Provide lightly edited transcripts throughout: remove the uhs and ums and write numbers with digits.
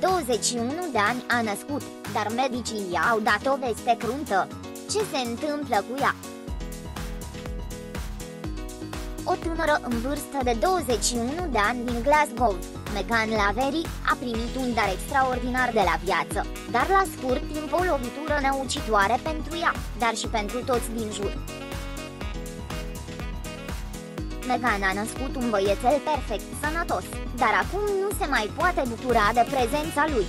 de 21 de ani a născut, dar medicii i-au dat o veste cruntă. Ce se întâmplă cu ea? O tânără în vârstă de 21 de ani din Glasgow, Megan Lavery, a primit un dar extraordinar de la viață, dar la scurt timp o lovitură năucitoare pentru ea, dar și pentru toți din jur. Megan a născut un băiețel perfect, sănătos, dar acum nu se mai poate bucura de prezența lui.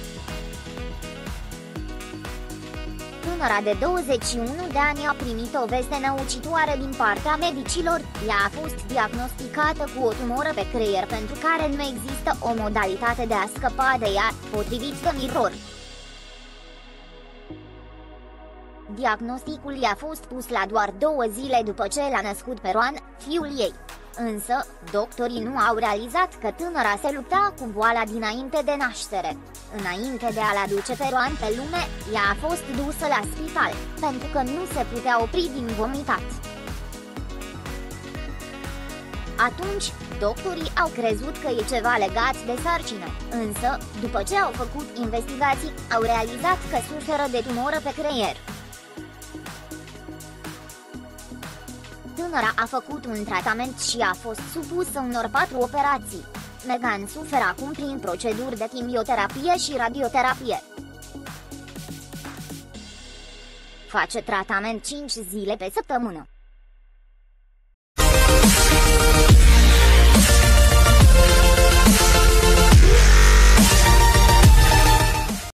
Tânăra de 21 de ani a primit o veste năucitoare din partea medicilor. Ea a fost diagnosticată cu o tumoră pe creier pentru care nu există o modalitate de a scăpa de ea, potrivit The Mirror. Diagnosticul i-a fost pus la doar 2 zile după ce l-a născut pe Roan, fiul ei. Însă, doctorii nu au realizat că tânăra se lupta cu boala dinainte de naștere. Înainte de a-l aduce pe Roan pe lume, ea a fost dusă la spital, pentru că nu se putea opri din vomitat. Atunci, doctorii au crezut că e ceva legat de sarcină, însă, după ce au făcut investigații, au realizat că suferă de tumoră pe creier. Tânăra a făcut un tratament și a fost supusă unor 4 operații. Megan suferă acum prin proceduri de chimioterapie și radioterapie. Face tratament 5 zile pe săptămână.